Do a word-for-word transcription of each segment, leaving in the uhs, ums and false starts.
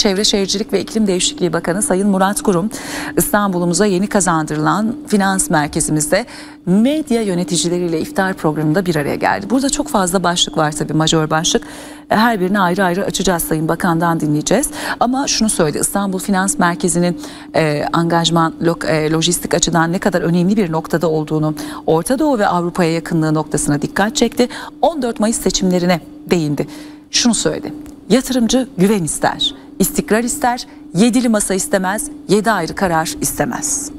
Çevre Şehircilik ve İklim Değişikliği Bakanı Sayın Murat Kurum, İstanbul'umuza yeni kazandırılan finans merkezimizde medya yöneticileriyle iftar programında bir araya geldi. Burada çok fazla başlık var tabii, majör başlık. Her birini ayrı ayrı açacağız, Sayın Bakan'dan dinleyeceğiz. Ama şunu söyledi, İstanbul Finans Merkezi'nin e, angajman, log, e, lojistik açıdan ne kadar önemli bir noktada olduğunu, Orta Doğu ve Avrupa'ya yakınlığı noktasına dikkat çekti. on dört Mayıs seçimlerine değindi. Şunu söyledi, yatırımcı güven ister, istikrar ister, yedili masa istemez, yedi ayrı karar istemez.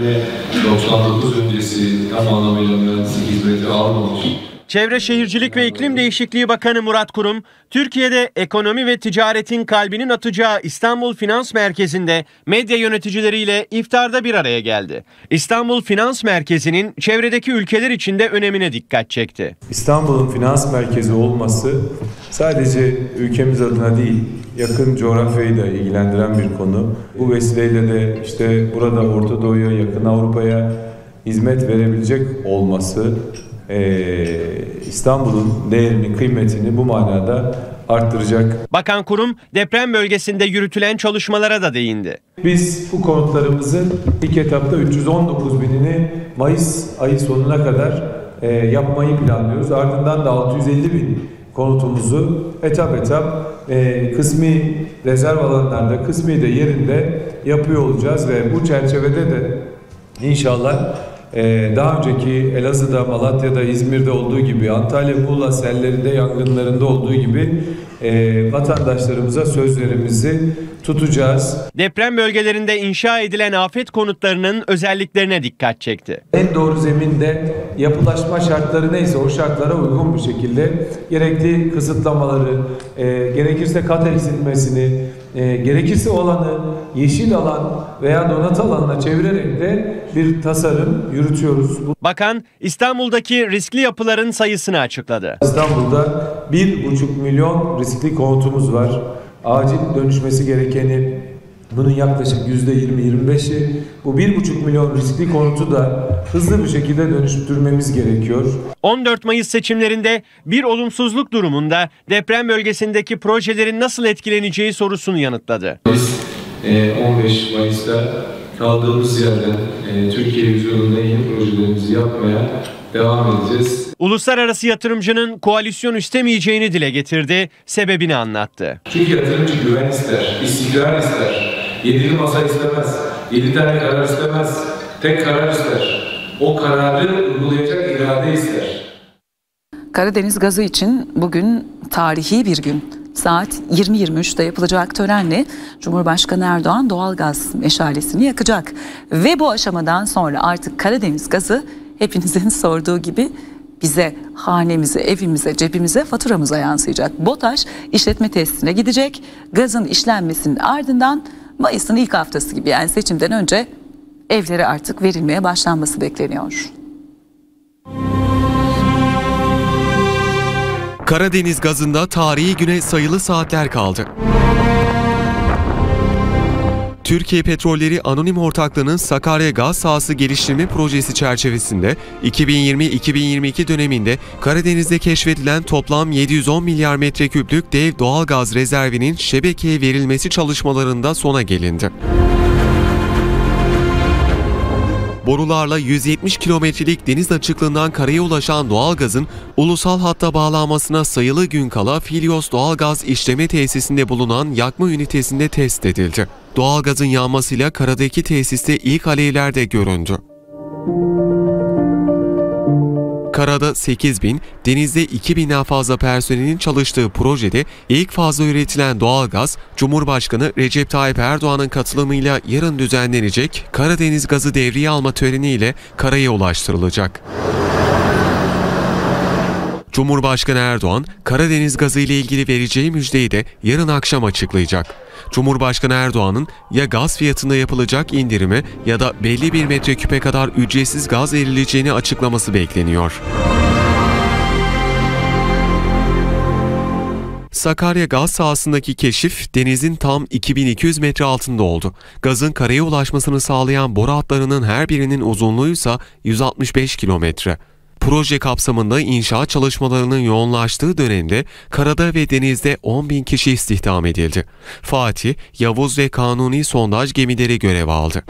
Ve doksan dokuz öncesi tam anlamıyla mühendislik hizmeti almamış. Çevre Şehircilik ve İklim Değişikliği Bakanı Murat Kurum, Türkiye'de ekonomi ve ticaretin kalbinin atacağı İstanbul Finans Merkezi'nde medya yöneticileriyle iftarda bir araya geldi. İstanbul Finans Merkezi'nin çevredeki ülkeler için de önemine dikkat çekti. İstanbul'un finans merkezi olması sadece ülkemiz adına değil, yakın coğrafyayı da ilgilendiren bir konu. Bu vesileyle de işte burada Orta Doğu'ya, yakın Avrupa'ya hizmet verebilecek olması Ee, İstanbul'un değerini, kıymetini bu manada arttıracak. Bakan Kurum deprem bölgesinde yürütülen çalışmalara da değindi. Biz bu konutlarımızın ilk etapta üç yüz on dokuz binini Mayıs ayı sonuna kadar e, yapmayı planlıyoruz. Ardından da altı yüz elli bin konutumuzu etap etap e, kısmi rezerv alanlarda, kısmi de yerinde yapıyor olacağız ve bu çerçevede de inşallah daha önceki Elazığ'da, Malatya'da, İzmir'de olduğu gibi, Antalya, Muğla sellerinde, yangınlarında olduğu gibi e, vatandaşlarımıza sözlerimizi tutacağız. Deprem bölgelerinde inşa edilen afet konutlarının özelliklerine dikkat çekti. En doğru zeminde yapılaşma şartları neyse o şartlara uygun bir şekilde gerekli kısıtlamaları, e, gerekirse kat eksilmesini, E, gerekirse olanı yeşil alan veya donatı alanına çevirerek de bir tasarım yürütüyoruz. Bakan İstanbul'daki riskli yapıların sayısını açıkladı. İstanbul'da bir buçuk milyon riskli konutumuz var. Acil dönüşmesi gerekeni, bunun yaklaşık yüzde yirmi yirmi beşi. Bu bir buçuk milyon riskli konutu da hızlı bir şekilde dönüştürmemiz gerekiyor. on dört Mayıs seçimlerinde bir olumsuzluk durumunda deprem bölgesindeki projelerin nasıl etkileneceği sorusunu yanıtladı. Biz on beş Mayıs'ta kaldığımız yerden Türkiye yüzyılında yeni projelerimizi yapmaya devam edeceğiz. Uluslararası yatırımcının koalisyon istemeyeceğini dile getirdi, sebebini anlattı. Çünkü yatırımcı güven ister, istikrar ister, yedili masa istemez, yedi tane karar istemez, tek karar ister, o kararı uygulayacak irade ister. Karadeniz gazı için bugün tarihi bir gün. Saat yirmi yirmi üçte yapılacak törenle Cumhurbaşkanı Erdoğan doğalgaz meşalesini yakacak. Ve bu aşamadan sonra artık Karadeniz gazı hepinizin sorduğu gibi bize, hanemize, evimize, cebimize, faturamıza yansıyacak. BOTAŞ işletme tesisine gidecek. Gazın işlenmesinin ardından Mayıs'ın ilk haftası gibi, yani seçimden önce evlere artık verilmeye başlanması bekleniyor. Karadeniz gazında tarihi güne sayılı saatler kaldı. Türkiye Petrolleri Anonim Ortaklığı'nın Sakarya Gaz Sahası Geliştirme Projesi çerçevesinde iki bin yirmi iki bin yirmi iki döneminde Karadeniz'de keşfedilen toplam yedi yüz on milyar metreküplük dev doğalgaz rezervinin şebekeye verilmesi çalışmalarında sona gelindi. Borularla yüz yetmiş kilometrelik deniz açıklığından karaya ulaşan doğalgazın ulusal hatta bağlanmasına sayılı gün kala Filyos Doğalgaz İşleme Tesisinde bulunan yakma ünitesinde test edildi. Doğalgazın yanmasıyla karadaki tesiste ilk alevler de göründü. Karada sekiz bin, denizde iki binden fazla personelin çalıştığı projede ilk fazla üretilen doğalgaz, Cumhurbaşkanı Recep Tayyip Erdoğan'ın katılımıyla yarın düzenlenecek Karadeniz gazı devriye alma töreniyle karaya ulaştırılacak. Cumhurbaşkanı Erdoğan, Karadeniz gazı ile ilgili vereceği müjdeyi de yarın akşam açıklayacak. Cumhurbaşkanı Erdoğan'ın ya gaz fiyatında yapılacak indirimi ya da belli bir metreküpe kadar ücretsiz gaz verileceğini açıklaması bekleniyor. Sakarya Gaz Sahası'ndaki keşif denizin tam iki bin iki yüz metre altında oldu. Gazın karaya ulaşmasını sağlayan boru hatlarının her birinin uzunluğu ise yüz altmış beş kilometre. Proje kapsamında inşaat çalışmalarının yoğunlaştığı dönemde karada ve denizde on bin kişi istihdam edildi. Fatih, Yavuz ve Kanuni sondaj gemileri görev aldı.